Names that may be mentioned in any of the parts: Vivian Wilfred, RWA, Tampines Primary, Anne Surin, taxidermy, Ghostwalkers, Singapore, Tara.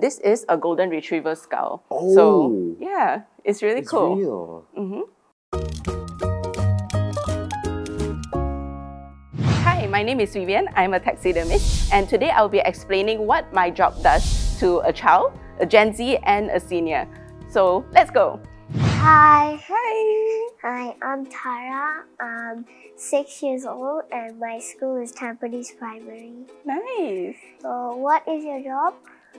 This is a golden retriever skull. Oh. So yeah, it's really cool. It's real. Mm-hmm. Hi, my name is Vivian. I'm a taxidermist, and today I'll be explaining what my job does to a child, a Gen Z, and a senior. So let's go. Hi. Hi. Hi, I'm Tara. I'm 6 years old and my school is Tampines Primary. Nice. So what is your job?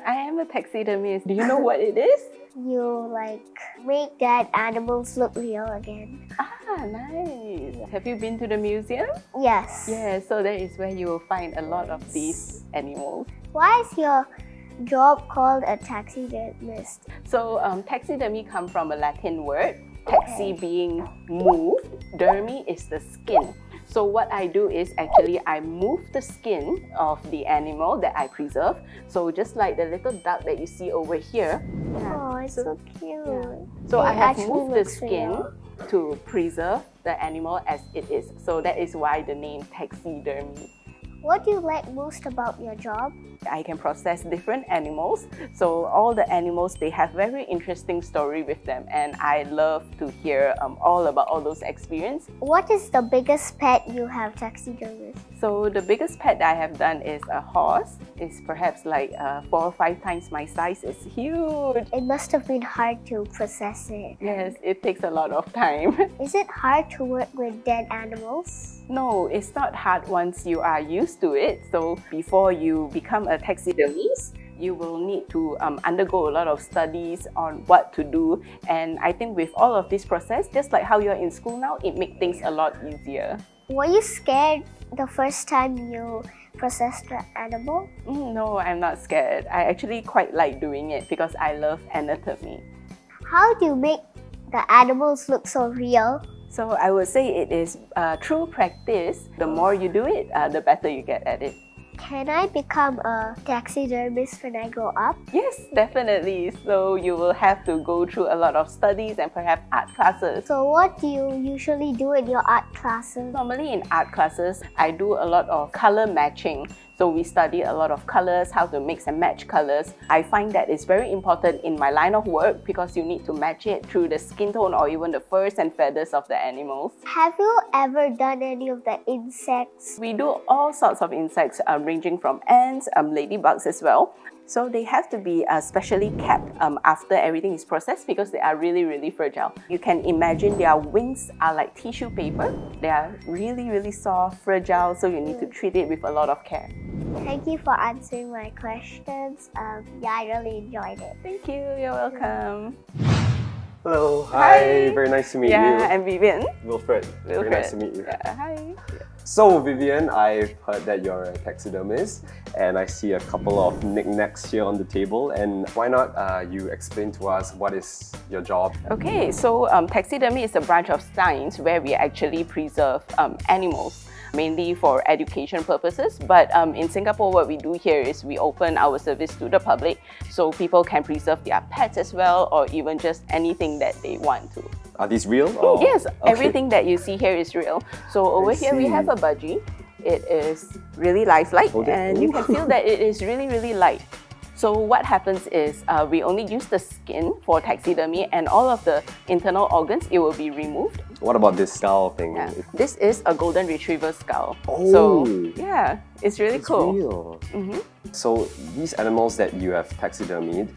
I am a taxidermist. Do you know what it is? You like make dead animals look real again. Ah, nice. Have you been to the museum? Yes. Yeah, so that is where you will find a lot of these animals. Why is your job called a taxidermist? So taxidermy come from a Latin word, taxi being moved, dermy is the skin. So what I do is actually I move the skin of the animal that I preserve. So just like the little duck that you see over here. Oh, it's so cute. Yeah. So I have moved the skin to preserve the animal as it is. So that is why the name taxidermy. What do you like most about your job? I can process different animals. So all the animals, they have very interesting story with them, and I love to hear all about all those experiences. What is the biggest pet you have taxidermist? So the biggest pet that I have done is a horse. It's perhaps like 4 or 5 times my size. It's huge. It must have been hard to process it. Yes, it takes a lot of time. Is it hard to work with dead animals? No, it's not hard once you are used to it. So before you become a taxidermist, you will need to undergo a lot of studies on what to do. And I think with all of this process, just like how you're in school now, it makes things a lot easier. Were you scared the first time you processed the animal? No, I'm not scared. I actually quite like doing it because I love anatomy. How do you make the animals look so real? So I would say it is true practice. The more you do it, the better you get at it. Can I become a taxidermist when I grow up? Yes, definitely. So you will have to go through a lot of studies and perhaps art classes. So what do you usually do in your art classes? Normally in art classes, I do a lot of color matching. So we study a lot of colors, how to mix and match colors. I find that it's very important in my line of work because you need to match it through the skin tone or even the furs and feathers of the animals. Have you ever done any of the insects? We do all sorts of insects, ranging from ants, ladybugs as well. So they have to be specially kept after everything is processed because they are really, really fragile. You can imagine their wings are like tissue paper. They are really, really soft, fragile, so you need to treat it with a lot of care. Thank you for answering my questions. Yeah, I really enjoyed it. Thank you. You're welcome. Hello. Hi. Very nice to meet you. Yeah, I'm Vivian. Wilfred. Very nice to meet you. Yeah, hi. So Vivian, I've heard that you're a taxidermist and I see a couple of knickknacks here on the table, and why not you explain to us what is your job? Okay, so taxidermy is a branch of science where we actually preserve animals, mainly for education purposes, but in Singapore what we do here is we open our service to the public so people can preserve their pets as well, or even just anything that they want to. Are these real? Or? Yes, everything that you see here is real. So over here we have a budgie. It is really lifelike and you can feel that it is really, really light. So what happens is we only use the skin for taxidermy, and all of the internal organs, it will be removed. What about this skull thing? Yeah. This is a golden retriever skull. Oh. So yeah, it's really cool. Real. Mm-hmm. So these animals that you have taxidermied,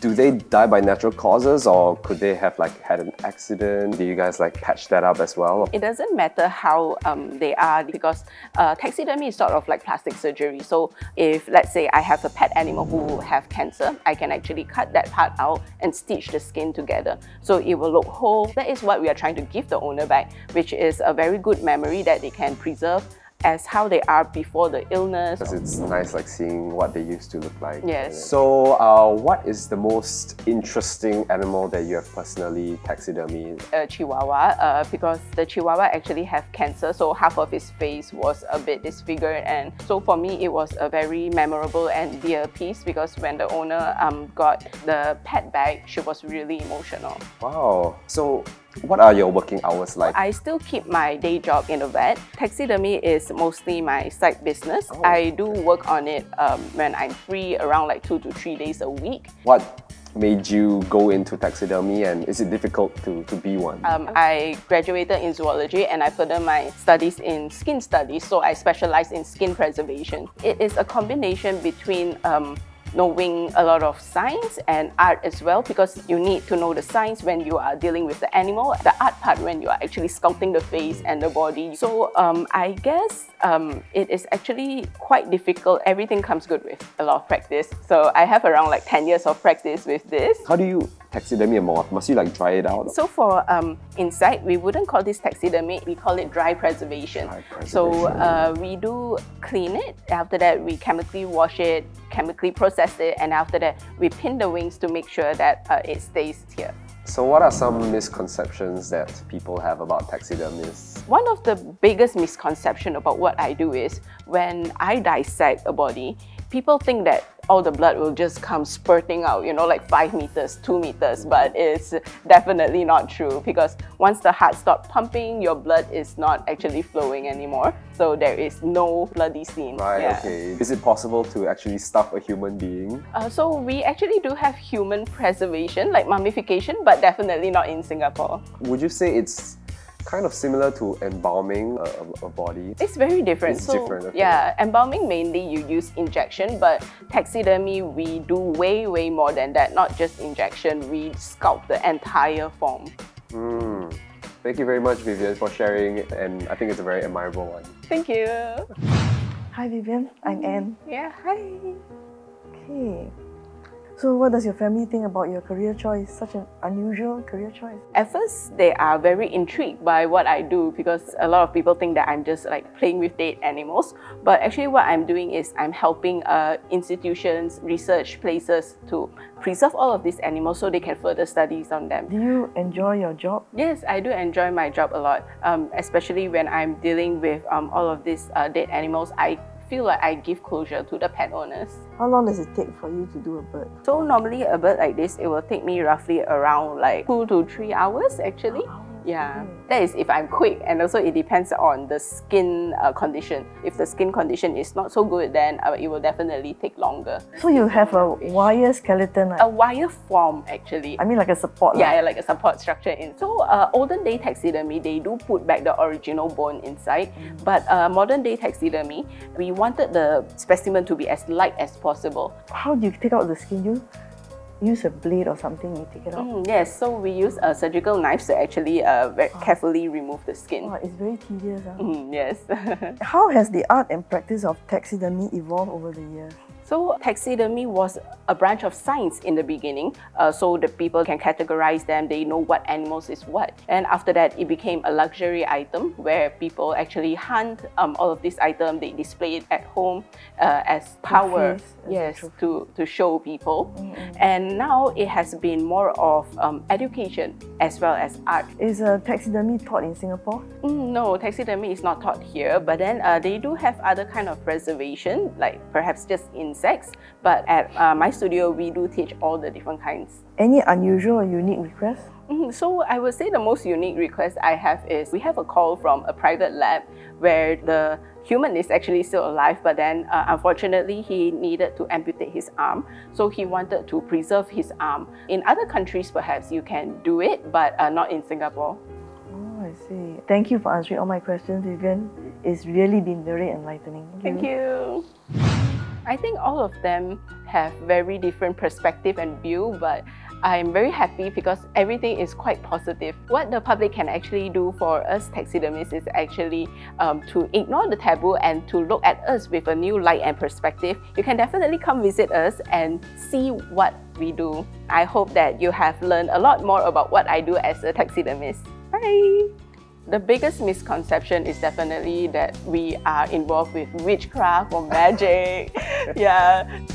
do they die by natural causes, or could they have like had an accident? Do you guys like patch that up as well? It doesn't matter how they are, because taxidermy is sort of like plastic surgery. So if let's say I have a pet animal who have cancer, I can actually cut that part out and stitch the skin together so it will look whole. That is what we are trying to give the owner back, which is a very good memory that they can preserve as how they are before the illness. Because it's nice like seeing what they used to look like. Yes. So what is the most interesting animal that you have personally taxidermied? A chihuahua, because the chihuahua actually have cancer, so half of his face was a bit disfigured, and so for me it was a very memorable and dear piece because when the owner got the pet back, she was really emotional. Wow. So What are your working hours like? I still keep my day job in the vet. Taxidermy is mostly my side business. Oh. I do work on it when I'm free, around like 2 to 3 days a week. What made you go into taxidermy, and is it difficult to be one? I graduated in zoology and I furthered my studies in skin studies, so I specialize in skin preservation. It is a combination between knowing a lot of science and art as well, because you need to know the science when you are dealing with the animal, the art part when you are actually sculpting the face and the body. So I guess it is actually quite difficult. Everything comes good with a lot of practice. So I have around like 10 years of practice with this. How do you taxidermy a moth? Must you like dry it out? So for inside, we wouldn't call this taxidermy, we call it dry preservation. Dry preservation. So we do clean it, after that we chemically wash it, chemically process it, and after that we pin the wings to make sure that it stays here. So what are some misconceptions that people have about taxidermists? One of the biggest misconceptions about what I do is when I dissect a body, people think that all the blood will just come spurting out, you know, like 5 meters, 2 meters, but it's definitely not true, because once the heart stops pumping, your blood is not actually flowing anymore. So there is no bloody scene. Right, yeah. Okay. Is it possible to actually stuff a human being? So we actually do have human preservation, like mummification, but definitely not in Singapore. Would you say it's kind of similar to embalming a body? It's very different. It's so different, okay. Yeah, embalming mainly you use injection, but taxidermy we do way more than that. Not just injection, we sculpt the entire form. Mm. Thank you very much, Vivian, for sharing, and I think it's a very admirable one. Thank you. Hi Vivian, I'm Anne. Yeah, hi. Okay. So what does your family think about your career choice? Such an unusual career choice. At first, they are very intrigued by what I do, because a lot of people think that I'm just like playing with dead animals. But actually what I'm doing is I'm helping institutions, research places to preserve all of these animals so they can further studies on them. Do you enjoy your job? Yes, I do enjoy my job a lot, especially when I'm dealing with all of these dead animals. I feel like I give closure to the pet owners. How long does it take for you to do a bird? So normally a bird like this, it will take me roughly around like 2 to 3 hours actually. Oh, yeah, okay. That is if I'm quick, and also it depends on the skin condition. If the skin condition is not so good, then it will definitely take longer. So you have a wire skeleton? Like... a wire form actually. I mean like a support? Like... yeah, like a support structure. So olden day taxidermy, they do put back the original bone inside, but modern day taxidermy, we wanted the specimen to be as light as possible. How do you take out the skin? You use a blade or something, you take it off? Yes, so we use surgical knives to actually very carefully remove the skin. Oh, it's very tedious. Huh? Yes. How has the art and practice of taxidermy evolved over the years? So taxidermy was a branch of science in the beginning, so the people can categorize them, they know what animals is what. And after that, it became a luxury item where people actually hunt all of these items, they display it at home as power, yes, to show people. And now it has been more of education as well as art. Is taxidermy taught in Singapore? No, taxidermy is not taught here, but then they do have other kind of preservation, like perhaps just in insects, but at my studio we do teach all the different kinds. Any unusual or unique requests? So I would say the most unique request I have is we have a call from a private lab where the human is actually still alive, but then unfortunately he needed to amputate his arm, so he wanted to preserve his arm. In other countries perhaps you can do it, but not in Singapore. I see. Thank you for answering all my questions, Vivian. It's really been very enlightening. Thank you. I think all of them have very different perspective and view, but I'm very happy because everything is quite positive. What the public can actually do for us taxidermists is actually to ignore the taboo and to look at us with a new light and perspective. You can definitely come visit us and see what we do. I hope that you have learned a lot more about what I do as a taxidermist. Bye! The biggest misconception is definitely that we are involved with witchcraft or magic. Yeah.